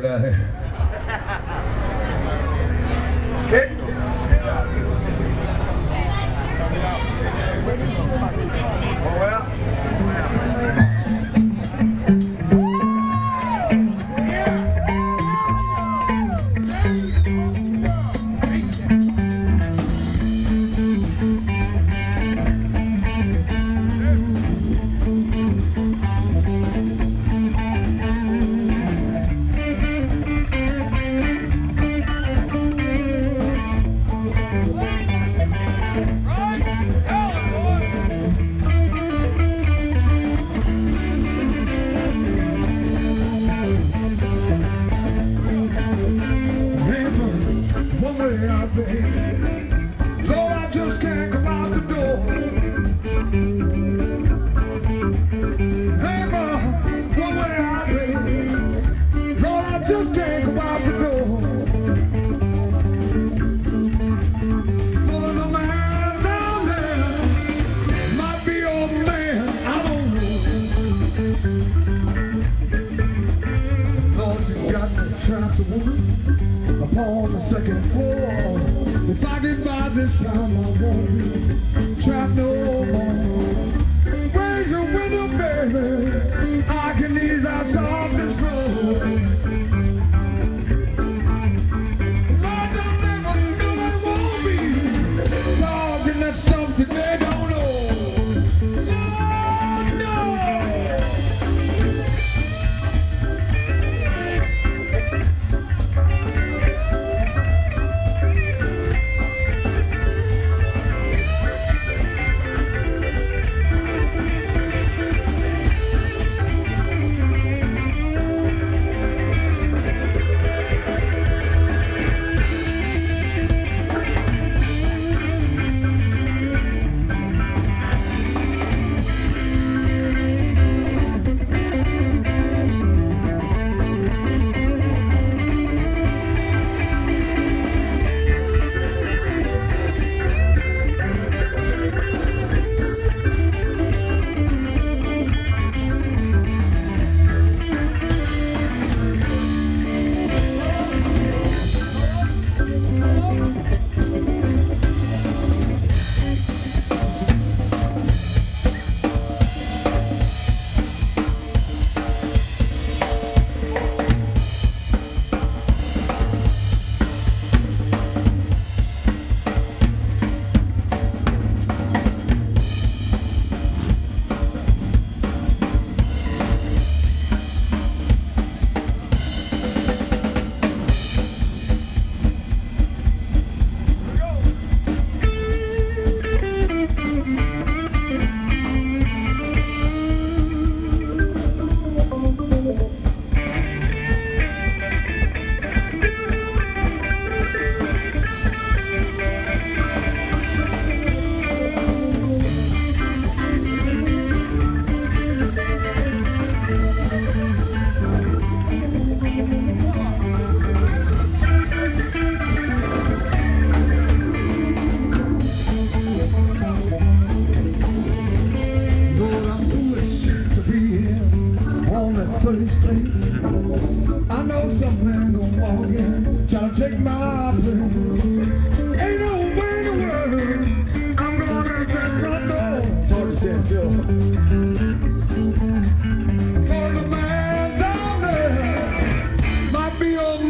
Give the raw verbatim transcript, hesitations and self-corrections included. Okay. Lord, I just can't come out the door. Hey, ma, one way I pray. Lord, I just can't come out the door. For the man down there might be old man, I don't know. Lord, you got the chance of woman upon the second floor. If I get by this time, I won't be trapped no more. Raise your window, baby, I can ease outside this road. Lord, don't let us know it won't be talking that stuff that they don't first place. I know some man gon' walk in, tryna take my place. Ain't no way in the world I'm gonna get that front door. Totally stand still. For the man down there might be old.